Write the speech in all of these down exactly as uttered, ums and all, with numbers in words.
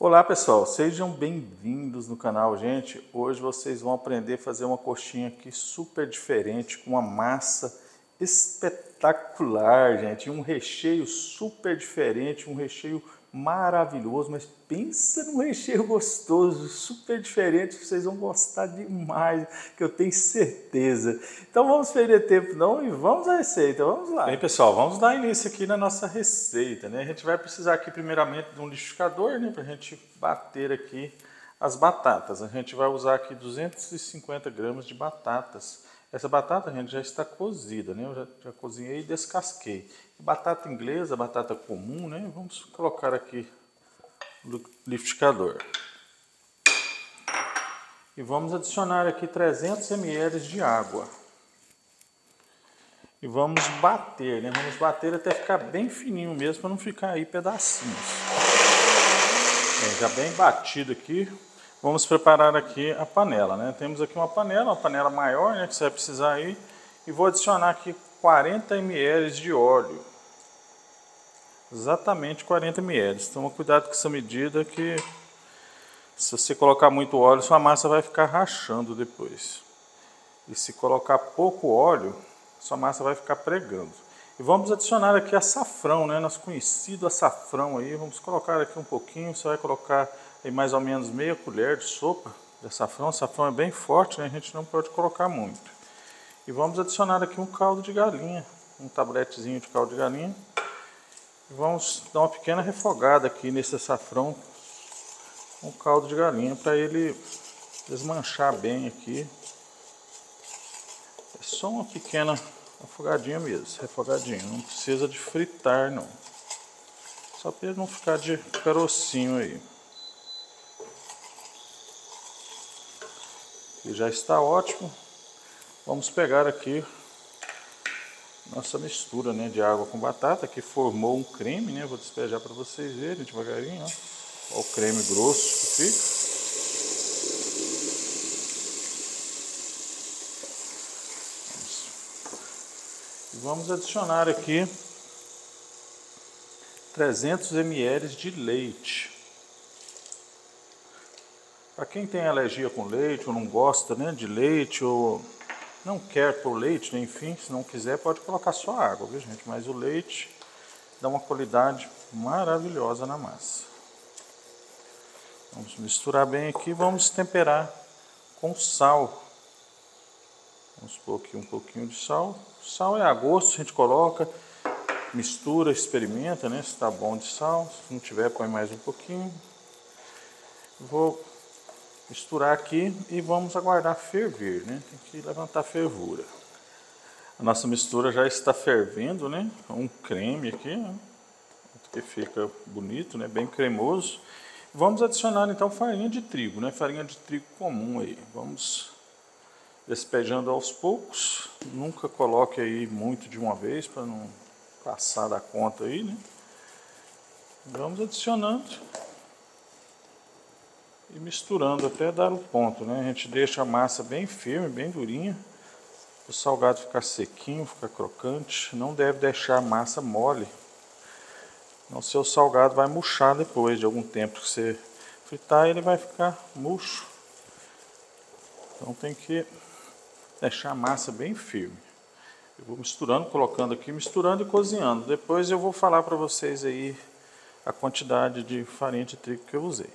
Olá pessoal, sejam bem-vindos no canal, gente. Hoje vocês vão aprender a fazer uma coxinha aqui super diferente, com uma massa espetacular, gente. Um recheio super diferente, um recheio maravilhoso, mas pensa num recheio gostoso, super diferente, que vocês vão gostar demais, que eu tenho certeza. Então vamos perder tempo não e vamos à receita, vamos lá. Bem pessoal, vamos dar início aqui na nossa receita, né? A gente vai precisar aqui primeiramente de um liquidificador, né? Para a gente bater aqui as batatas. A gente vai usar aqui duzentos e cinquenta gramas de batatas. Essa batata, gente, já está cozida, né? Eu já, já cozinhei e descasquei. Batata inglesa, batata comum, né? Vamos colocar aqui no liquidificador. E vamos adicionar aqui trezentos mililitros de água. E vamos bater, né? Vamos bater até ficar bem fininho mesmo, para não ficar aí pedacinhos. É, já bem batido aqui. Vamos preparar aqui a panela, né? Temos aqui uma panela, uma panela maior, né? Que você vai precisar aí. E vou adicionar aqui quarenta mililitros de óleo. Exatamente quarenta mililitros. Toma cuidado com essa medida, que se você colocar muito óleo, sua massa vai ficar rachando depois. E se colocar pouco óleo, sua massa vai ficar pregando. E vamos adicionar aqui açafrão, né? Nosso conhecido açafrão aí. Vamos colocar aqui um pouquinho, você vai colocar... Tem mais ou menos meia colher de sopa de açafrão. O açafrão é bem forte, né? A gente não pode colocar muito. E vamos adicionar aqui um caldo de galinha, um tabletezinho de caldo de galinha. E vamos dar uma pequena refogada aqui nesse açafrão com caldo de galinha, para ele desmanchar bem aqui. É só uma pequena afogadinha mesmo, refogadinho. Não precisa de fritar, não. Só para ele não ficar de carocinho aí. E já está ótimo. Vamos pegar aqui nossa mistura, né, de água com batata, que formou um creme, né? Vou despejar para vocês verem devagarinho, ó. Olha o creme grosso que fica. E vamos adicionar aqui trezentos mililitros de leite. Para quem tem alergia com leite, ou não gosta, né, de leite, ou não quer pôr leite, né, enfim, se não quiser pode colocar só água, viu, gente? Mas o leite dá uma qualidade maravilhosa na massa. Vamos misturar bem aqui, vamos temperar com sal. Vamos pôr aqui um pouquinho de sal. Sal é a gosto, a gente coloca, mistura, experimenta, né, se está bom de sal. Se não tiver, põe mais um pouquinho. Vou... misturar aqui e vamos aguardar ferver, né? Tem que levantar a fervura. A nossa mistura já está fervendo, né? Um creme aqui, né? Que fica bonito, né? Bem cremoso. Vamos adicionar então farinha de trigo, né? Farinha de trigo comum aí. Vamos despejando aos poucos. Nunca coloque aí muito de uma vez, para não passar da conta aí, né? Vamos adicionando e misturando até dar o ponto, né? A gente deixa a massa bem firme, bem durinha. O salgado ficar sequinho, ficar crocante. Não deve deixar a massa mole. O seu salgado vai murchar depois de algum tempo que você fritar, ele vai ficar murcho. Então tem que deixar a massa bem firme. Eu vou misturando, colocando aqui, misturando e cozinhando. Depois eu vou falar para vocês aí a quantidade de farinha de trigo que eu usei.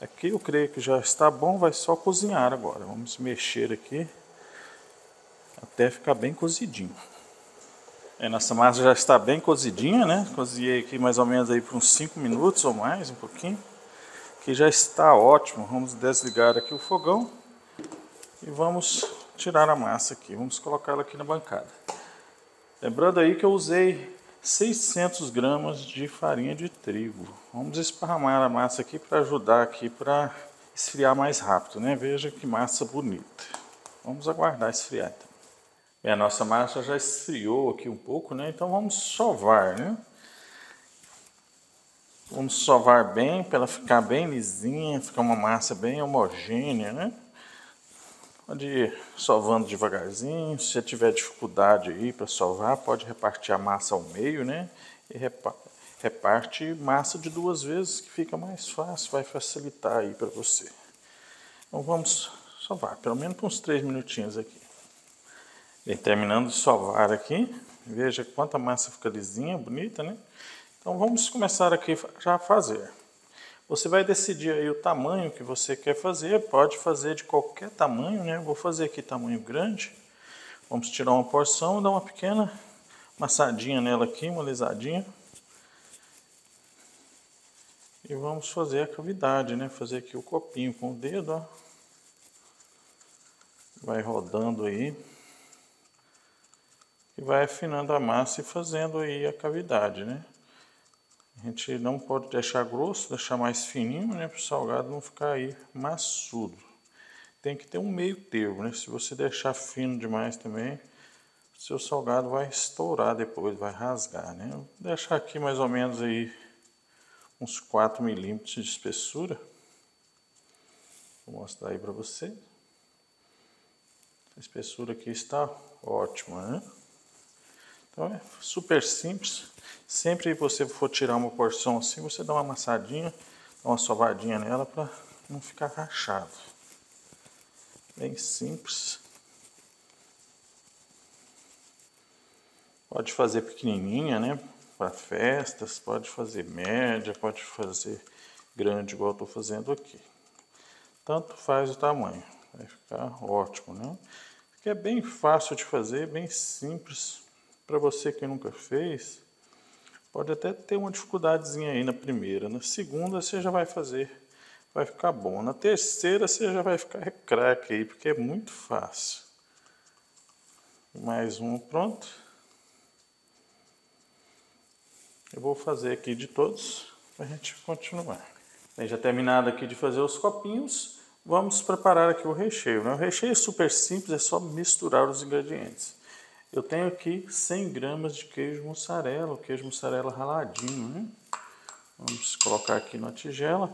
Aqui eu creio que já está bom, vai só cozinhar agora. Vamos mexer aqui até ficar bem cozidinho. É, nossa massa já está bem cozidinha, né? Cozinhei aqui mais ou menos aí por uns cinco minutos ou mais, um pouquinho. Que já está ótimo. Vamos desligar aqui o fogão e vamos tirar a massa aqui. Vamos colocá-la aqui na bancada. Lembrando aí que eu usei seiscentas gramas de farinha de trigo. Vamos esparramar a massa aqui para ajudar aqui para esfriar mais rápido, né? Veja que massa bonita. Vamos aguardar esfriar então. Bem, a nossa massa já esfriou aqui um pouco, né? Então vamos sovar, né? Vamos sovar bem para ela ficar bem lisinha, ficar uma massa bem homogênea, né? Pode ir sovando devagarzinho. Se tiver dificuldade aí para sovar, pode repartir a massa ao meio, né? E, repa reparte massa de duas vezes que fica mais fácil, vai facilitar aí para você. Então vamos sovar, pelo menos por uns três minutinhos aqui. E terminando de sovar aqui, veja quanta massa fica lisinha, bonita, né? Então vamos começar aqui já a fazer. Você vai decidir aí o tamanho que você quer fazer, pode fazer de qualquer tamanho, né? Vou fazer aqui tamanho grande. Vamos tirar uma porção e dar uma pequena massadinha nela aqui, uma alisadinha. E vamos fazer a cavidade, né? Fazer aqui o copinho com o dedo, ó. Vai rodando aí. E vai afinando a massa e fazendo aí a cavidade, né? A gente não pode deixar grosso, deixar mais fininho, né? Para o salgado não ficar aí maçudo. Tem que ter um meio termo, né? Se você deixar fino demais também, seu salgado vai estourar depois, vai rasgar, né? Vou deixar aqui mais ou menos aí uns quatro milímetros de espessura. Vou mostrar aí para você. A espessura aqui está ótima, né? Então é super simples. Sempre que você for tirar uma porção assim, você dá uma amassadinha, dá uma sovadinha nela para não ficar rachado. Bem simples. Pode fazer pequenininha, né? Para festas, pode fazer média, pode fazer grande, igual eu estou fazendo aqui. Tanto faz o tamanho, vai ficar ótimo, né? Porque é bem fácil de fazer, bem simples. Para você que nunca fez, pode até ter uma dificuldadezinha aí na primeira. Na segunda você já vai fazer, vai ficar bom. Na terceira você já vai ficar craque aí, porque é muito fácil. Mais um pronto. Eu vou fazer aqui de todos, para a gente continuar. Bem, já terminado aqui de fazer os copinhos, vamos preparar aqui o recheio, né? O recheio é super simples, é só misturar os ingredientes. Eu tenho aqui cem gramas de queijo mussarela, queijo mussarela raladinho, né? Vamos colocar aqui na tigela.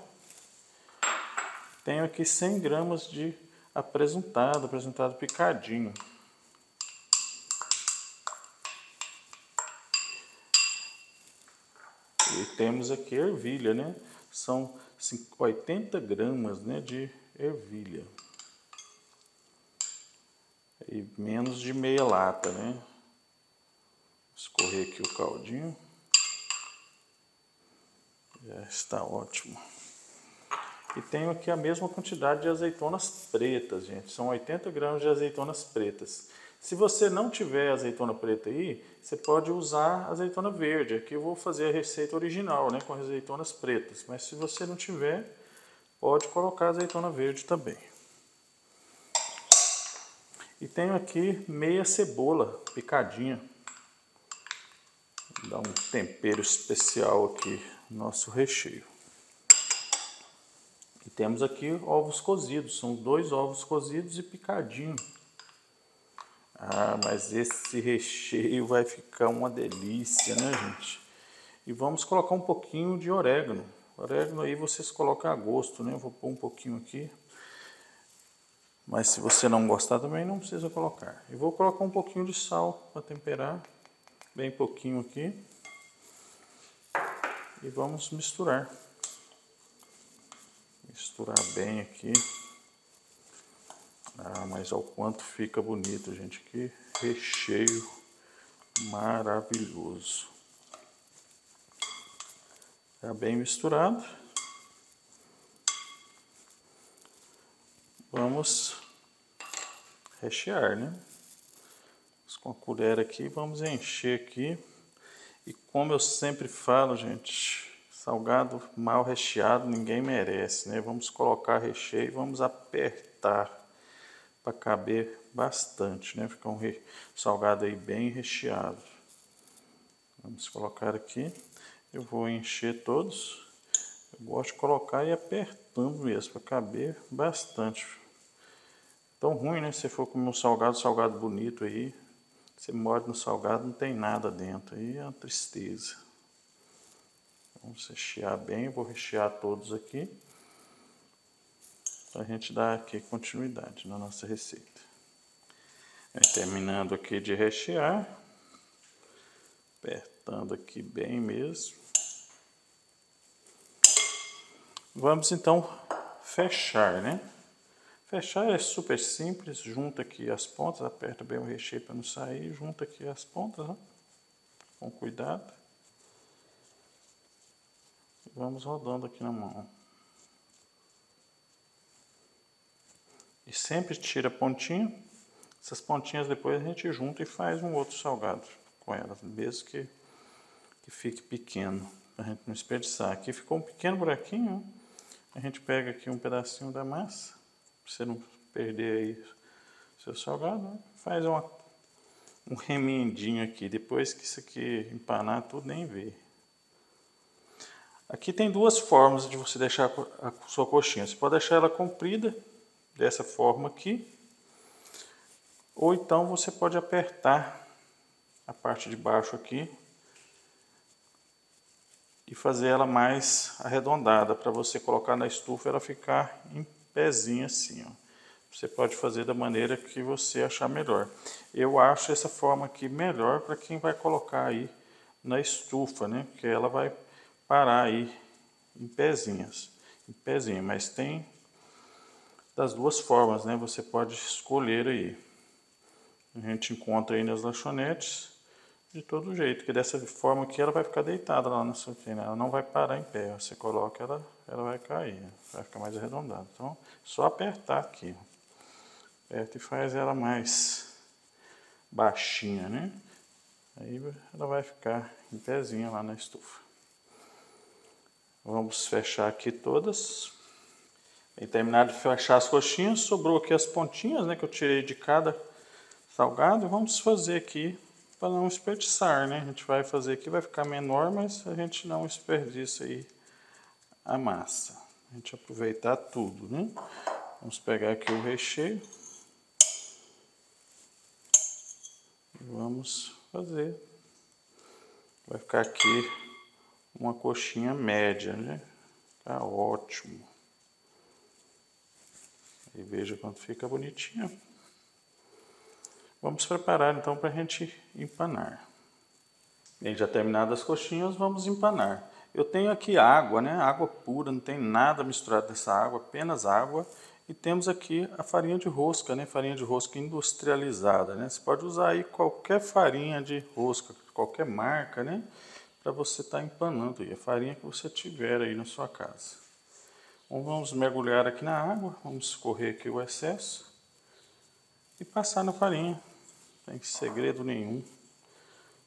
Tenho aqui cem gramas de apresentado, apresentado picadinho. E temos aqui ervilha, né? São oitenta gramas, né, de ervilha. E menos de meia lata, né? Escorrer aqui o caldinho. Já está ótimo. E tenho aqui a mesma quantidade de azeitonas pretas, gente. São oitenta gramas de azeitonas pretas. Se você não tiver azeitona preta aí, você pode usar azeitona verde. Aqui eu vou fazer a receita original, né? Com azeitonas pretas. Mas se você não tiver, pode colocar azeitona verde também. E tenho aqui meia cebola picadinha. Vou dar um tempero especial aqui no nosso recheio. E temos aqui ovos cozidos. São dois ovos cozidos e picadinho. Ah, mas esse recheio vai ficar uma delícia, né, gente? E vamos colocar um pouquinho de orégano. O orégano aí vocês colocam a gosto, né? Eu vou pôr um pouquinho aqui. Mas se você não gostar também, não precisa colocar. Eu vou colocar um pouquinho de sal para temperar, bem pouquinho aqui. E vamos misturar. Misturar bem aqui. Ah, mas ao quanto fica bonito, gente. Que recheio maravilhoso. Tá bem misturado. Vamos rechear, né? Com a colher aqui, vamos encher aqui. E como eu sempre falo, gente, salgado mal recheado ninguém merece, né? Vamos colocar recheio e vamos apertar para caber bastante, né? Ficar um re... salgado aí bem recheado. Vamos colocar aqui. Eu vou encher todos. Eu gosto de colocar e apertando mesmo, para caber bastante. Tão ruim, né? Se você for comer um salgado, salgado bonito aí, você morde no salgado, não tem nada dentro, aí é uma tristeza. Vamos rechear bem, eu vou rechear todos aqui, para a gente dar aqui continuidade na nossa receita. Terminando aqui de rechear, apertando aqui bem mesmo. Vamos então fechar, né? Fechar é super simples, junta aqui as pontas, aperta bem o recheio para não sair, junta aqui as pontas, né? Com cuidado. E vamos rodando aqui na mão. E sempre tira a pontinha, essas pontinhas depois a gente junta e faz um outro salgado com elas, mesmo que, que fique pequeno, para a gente não desperdiçar. Aqui ficou um pequeno buraquinho, a gente pega aqui um pedacinho da massa, para você não perder aí seu salgado, faz uma, um remendinho aqui, depois que isso aqui empanar tudo, nem vê. Aqui tem duas formas de você deixar a sua coxinha, você pode deixar ela comprida, dessa forma aqui, ou então você pode apertar a parte de baixo aqui e fazer ela mais arredondada, para você colocar na estufa ela ficar em pezinho assim, ó. Você pode fazer da maneira que você achar melhor. Eu acho essa forma aqui melhor para quem vai colocar aí na estufa, né? Porque ela vai parar aí em pezinhas, em pezinho, mas tem das duas formas, né? Você pode escolher aí. A gente encontra aí nas lanchonetes de todo jeito, que dessa forma aqui ela vai ficar deitada lá na sua frente, ela não vai parar em pé. Você coloca ela, ela vai cair, vai ficar mais arredondada. Então, só apertar aqui. Aperta e faz ela mais baixinha, né? Aí ela vai ficar em pezinha lá na estufa. Vamos fechar aqui todas. E terminado de fechar as coxinhas, sobrou aqui as pontinhas, né, que eu tirei de cada salgado. Vamos fazer aqui para não desperdiçar, né? A gente vai fazer aqui, vai ficar menor, mas a gente não desperdiça aí a massa. A gente aproveitar tudo, né? Vamos pegar aqui o recheio. E vamos fazer. Vai ficar aqui uma coxinha média, né? Tá ótimo. E veja quanto fica bonitinho. Vamos preparar então para a gente empanar. Bem, já terminadas as coxinhas, vamos empanar. Eu tenho aqui água, né? Água pura, não tem nada misturado nessa água, apenas água. E temos aqui a farinha de rosca, né? Farinha de rosca industrializada, né? Você pode usar aí qualquer farinha de rosca, qualquer marca, né? Para você estar empanando aí, a farinha que você tiver aí na sua casa. Vamos mergulhar aqui na água, vamos escorrer aqui o excesso e passar na farinha, não tem segredo nenhum,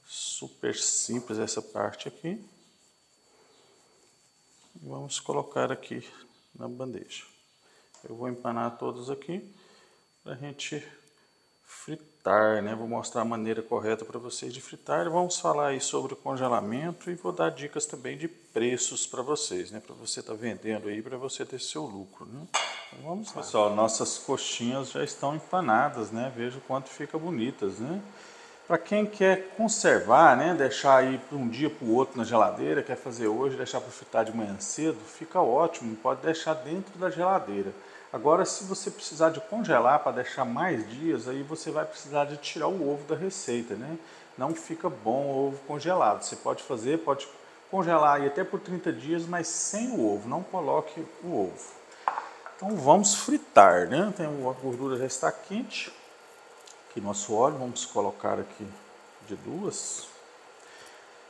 super simples essa parte aqui. E vamos colocar aqui na bandeja. Eu vou empanar todos aqui para a gente fritar, né? Vou mostrar a maneira correta para vocês de fritar. Vamos falar aí sobre o congelamento e vou dar dicas também de preços para vocês, né? Para você estar tá vendendo aí, para você ter seu lucro, né? Então vamos lá. Pessoal, nossas coxinhas já estão empanadas, né? Veja o quanto fica bonitas, né? Para quem quer conservar, né? Deixar aí para um dia para o outro na geladeira, quer fazer hoje, deixar para fritar de manhã cedo, fica ótimo, pode deixar dentro da geladeira. Agora, se você precisar de congelar para deixar mais dias, aí você vai precisar de tirar o ovo da receita, né? Não fica bom o ovo congelado. Você pode fazer, pode congelar aí até por trinta dias, mas sem o ovo, não coloque o ovo. Então vamos fritar, né? Tem, a gordura já está quente. Aqui nosso óleo, vamos colocar aqui de duas.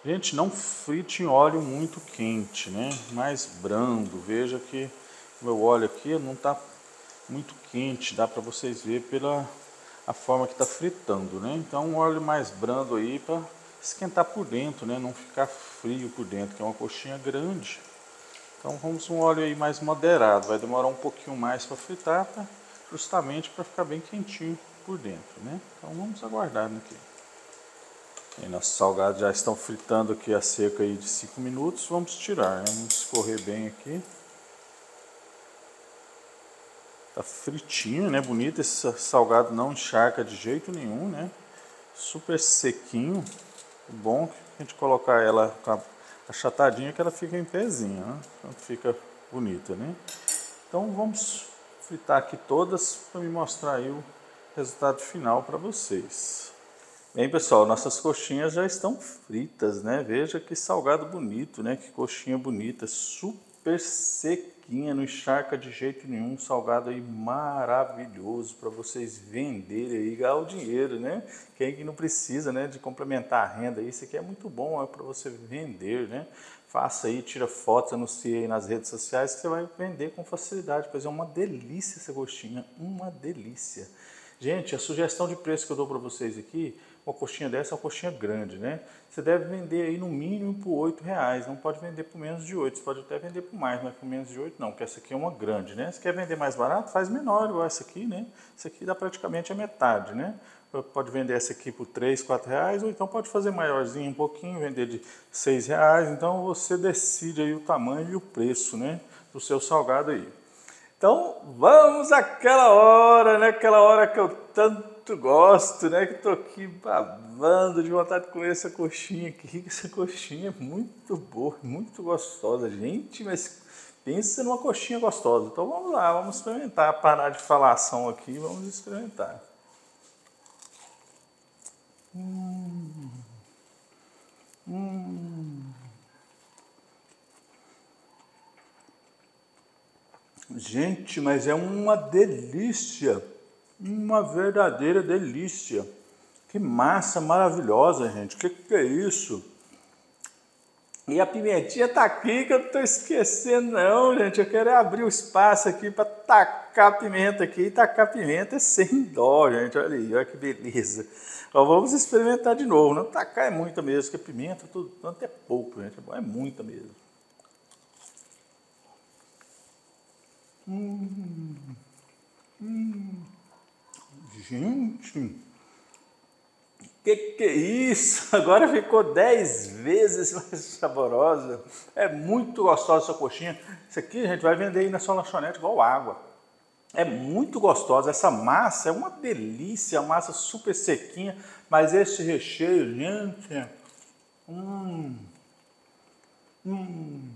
Gente, não frite em óleo muito quente, né? Mais brando, veja que meu óleo aqui não está muito quente, dá para vocês verem pela a forma que está fritando, né? Então um óleo mais brando aí para esquentar por dentro, né? Não ficar frio por dentro, que é uma coxinha grande. Então vamos um óleo aí mais moderado, vai demorar um pouquinho mais para fritar, pra, justamente para ficar bem quentinho por dentro, né? Então vamos aguardar aqui. E nossos salgados já estão fritando aqui a cerca aí de cinco minutos, vamos tirar, né? Vamos escorrer bem aqui. Tá fritinho, né? Bonito, esse salgado não encharca de jeito nenhum, né? Super sequinho. Bom a gente colocar ela achatadinha que ela fica em pezinho, né? Então fica bonita, né? Então vamos fritar aqui todas para me mostrar aí o resultado final para vocês. Bem, pessoal, nossas coxinhas já estão fritas, né? Veja que salgado bonito, né? Que coxinha bonita, super sequinha. sequinha, não encharca de jeito nenhum. Um salgado aí maravilhoso para vocês venderem aí, ganhar o dinheiro, né? Quem que não precisa, né, de complementar a renda, isso aqui é muito bom, é para você vender, né? Faça aí, tira fotos, anuncie aí nas redes sociais que você vai vender com facilidade, pois é uma delícia essa coxinha, uma delícia. Gente, a sugestão de preço que eu dou para vocês aqui, uma coxinha dessa é uma coxinha grande, né? Você deve vender aí no mínimo por oito reais, não pode vender por menos de oito, você pode até vender por mais, mas por menos de oito não, porque essa aqui é uma grande, né? Se quer vender mais barato, faz menor igual essa aqui, né? Essa aqui dá praticamente a metade, né? Pode vender essa aqui por três, quatro reais, ou então pode fazer maiorzinho um pouquinho, vender de seis reais, então você decide aí o tamanho e o preço, né, do seu salgado aí. Então vamos àquela hora, né? Aquela hora que eu tanto gosto, né? Que tô aqui babando de vontade de comer essa coxinha aqui. Essa coxinha é muito boa, muito gostosa, gente. Mas pensa numa coxinha gostosa. Então vamos lá, vamos experimentar. Parar de falação aqui, vamos experimentar. Hum. Hum. Gente, mas é uma delícia, uma verdadeira delícia. Que massa maravilhosa, gente, que que é isso? E a pimentinha tá aqui que eu não tô esquecendo não, gente. Eu quero abrir o espaço aqui para tacar a pimenta aqui, e tacar a pimenta sem dó, gente. Olha aí, olha que beleza. Ó, vamos experimentar de novo, não tacar é muita mesmo, que pimenta tudo, tanto é pouco, gente, é muita mesmo. Hum, hum. Gente, que que é isso? Agora ficou dez vezes mais saborosa. É muito gostosa essa coxinha. Isso aqui a gente vai vender aí na sua lanchonete igual água. É muito gostosa. Essa massa é uma delícia, uma massa super sequinha. Mas esse recheio, gente, hum, hum.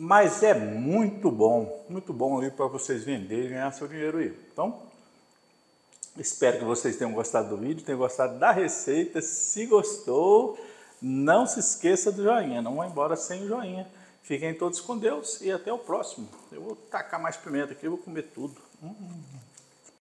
Mas é muito bom, muito bom aí para vocês venderem e ganhar seu dinheiro aí. Então, espero que vocês tenham gostado do vídeo, tenham gostado da receita. Se gostou, não se esqueça do joinha, não vá embora sem o joinha. Fiquem todos com Deus e até o próximo. Eu vou tacar mais pimenta aqui, eu vou comer tudo. Hum.